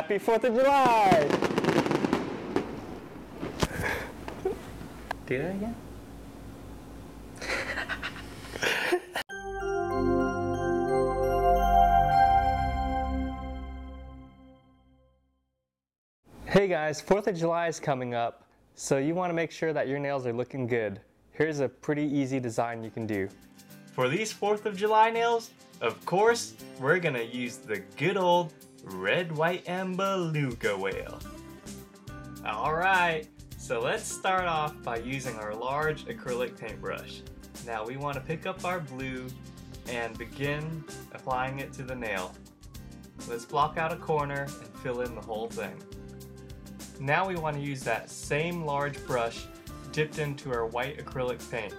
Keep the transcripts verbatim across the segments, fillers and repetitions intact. Happy fourth of July! Do that again? Hey guys, fourth of July is coming up, so you want to make sure that your nails are looking good. Here's a pretty easy design you can do. For these fourth of July nails, of course, we're gonna use the good old red, white, and beluga whale. Alright, so let's start off by using our large acrylic paintbrush. Now we want to pick up our blue and begin applying it to the nail. Let's block out a corner and fill in the whole thing. Now we want to use that same large brush dipped into our white acrylic paint.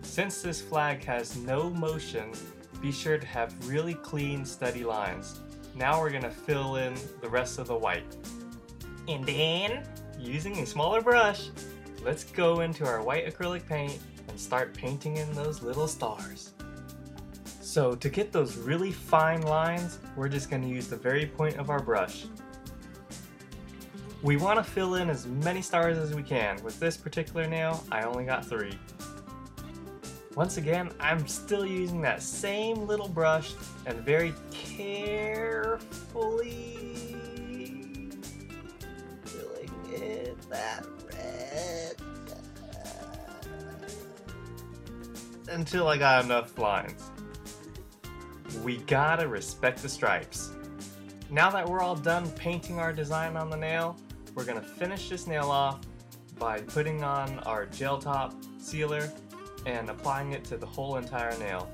Since this flag has no motion, be sure to have really clean, steady lines. Now we're going to fill in the rest of the white. And then, using a smaller brush, let's go into our white acrylic paint and start painting in those little stars. So to get those really fine lines, we're just going to use the very point of our brush. We want to fill in as many stars as we can. With this particular nail, I only got three. Once again, I'm still using that same little brush and very carefully filling in that red until I got enough lines. We gotta respect the stripes. Now that we're all done painting our design on the nail, we're going to finish this nail off by putting on our gel top sealer and applying it to the whole entire nail.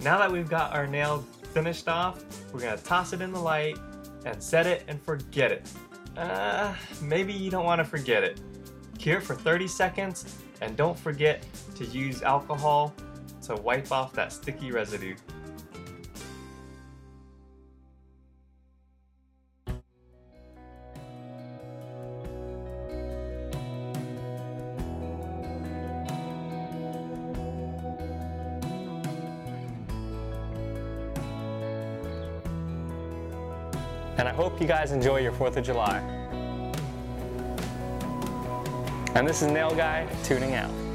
Now that we've got our nail finished off, we're going to toss it in the light and set it and forget it. Uh, maybe you don't want to forget it. Cure for thirty seconds, and don't forget to use alcohol to wipe off that sticky residue. And I hope you guys enjoy your fourth of July. And this is Nail Guy tuning out.